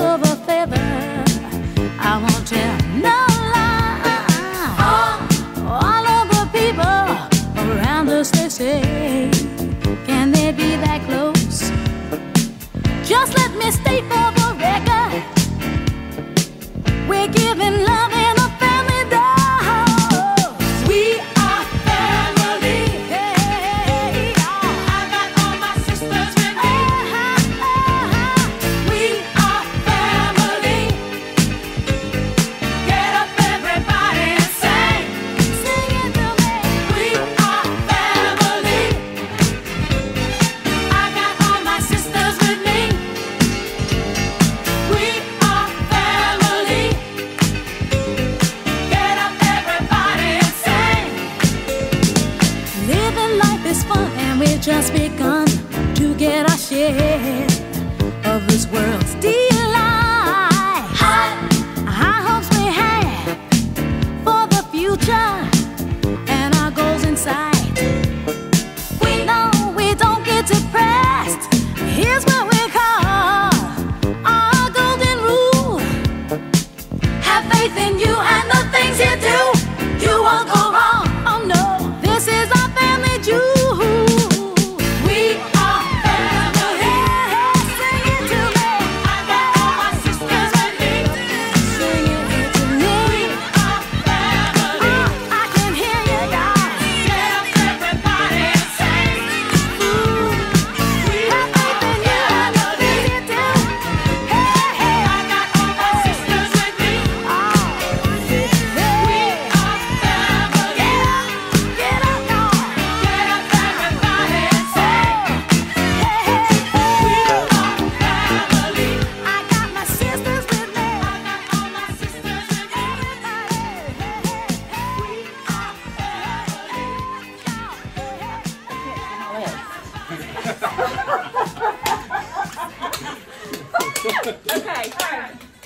of a feather. I won't tell no lie. All of the people around us, they say, can they be that close? Just let me state for the record, we're giving love and just begun to get our share of this world's delight. High hopes we have for the future, and our goals in sight. We know we don't get depressed. Here's what we call our golden rule: have faith in you and the things you do. You won't go wrong. Oh no, this is our family jewel. Okay, all right.